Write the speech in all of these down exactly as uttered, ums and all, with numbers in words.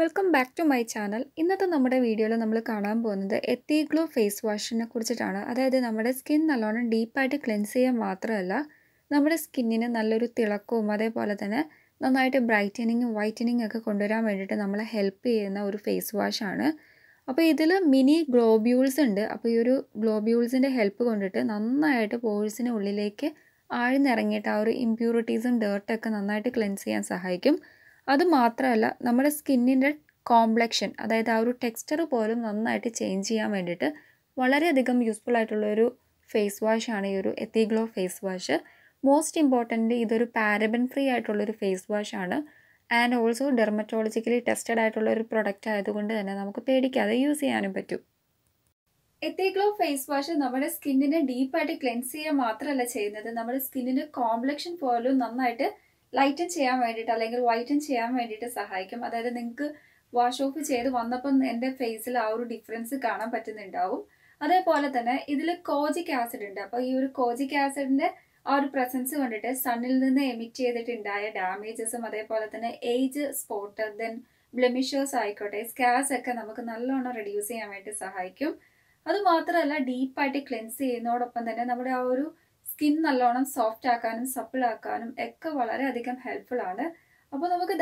Welcome back to my channel. In this video, we will see the Ethiglo face wash. That is, our skin is deep and cleanse. Our skin is very brightening and whitening. We help with a face wash. There are mini globules. These globules help with pores and impurities and dirt cleanse. That is why our skin is complexion. That is why our texture is changed. It is very useful to face wash. Ethiglo face wash. Most importantly, this is paraben free face wash and also dermatologically tested product. We can use it. Ethiglo face wash is our skin deep and cleanse. Our skin complexion lighten ചെയ്യാൻ വേണ്ടിട്ട് അല്ലെങ്കിൽ whiten ചെയ്യാൻ വേണ്ടിട്ട് സഹായിക്കും അതായത് നിങ്ങൾക്ക് wash off ചെയ്ത് വന്നപ്പോൾ എൻ്റെ ഫേസിൽ ആ ഒരു ഡിഫറൻസ് കാണാൻ പറ്റുന്നുണ്ടാവും അതേപോലെ തന്നെ ഇതില് കോജിക് ആസിഡ് ഉണ്ട് അപ്പോൾ ഈ ഒരു കോജിക് ആസിഡിന്റെ ആ ഒരു പ്രസൻസ് കണ്ടിട്ട് സണ്ണിൽ നിന്ന് എമിറ്റ് ചെയ്തിട്ടുണ്ടായ ഡാമേജസും അതേപോലെ തന്നെ ഏജ് സ്പോട്ട് ദെൻ ബ്ലെമിഷസ് ആയിക്കോട്ടെ സ്കാർസ് ഒക്കെ നമുക്ക് നല്ലോണം റിഡ്യൂസ് ചെയ്യാൻ വേണ്ടി സഹായിക്കും അത് മാത്രമല്ല ഡീപ്പ് ആയിട്ട് ക്ലെൻസ് ചെയ്യുന്നതോടൊപ്പം തന്നെ നമ്മുടെ ആ ഒരു skin is soft and supple and is helpful. So, we have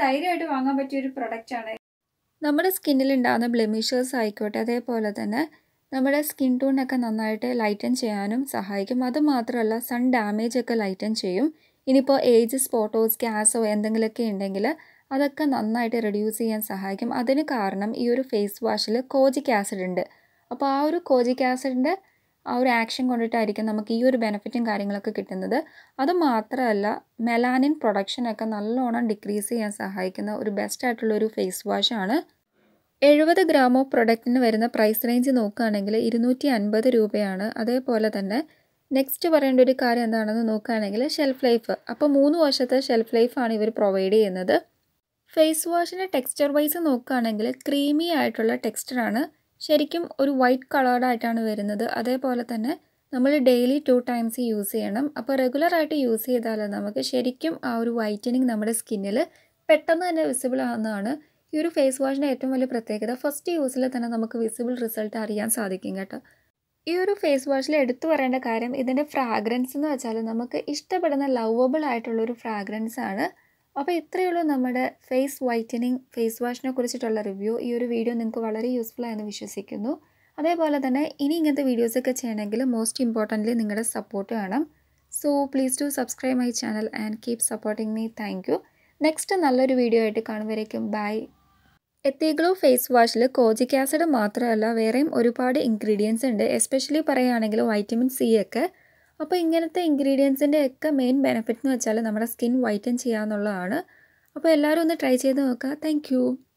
a product. Our skin is blemishes. Our skin tone is lightened. Our sun damage is lightened. Now, age, spots, gas, and that is reduced. That is why this face wash is kojic acid. So, kojic acid our action on it, I can benefiting Karinglaka kittenada. Other matralla, melanin production a can alone decrease and Sahakana or best at Luru face wash anna. Ever the gram of product in the price range in Oka and Angela, Irunuti and Bada Rupeana, other pola than next to Varandodi car and another Noka and Angela shelf life. Up a moon wash at the shelf life and ever provide another face wash in a texture wise in Oka and Angela, creamy atola texture anna. Sherikim or white colored item where another other polatana, number daily two times use anum, upper regular at use the alanamaka, sherikim our whitening number skinilla, petana and visible anana, your face wash natumala protecta, first use latanamaka visible result arian sadikingata. Your face wash led to and a caram, either a fragrance in the achalanamaka, ishta but an lovable item fragrance anna. Now, we will do face whitening face wash review. This video is useful and useful. That's why videos most importantly support. So, please do subscribe my channel and keep supporting me. Thank you. Next video, bye. Ethiglo face wash is kojic acid and ingredients, especially vitamin C. Now, the ingredients the main benefit is skin whiten. Now, try it. Thank you.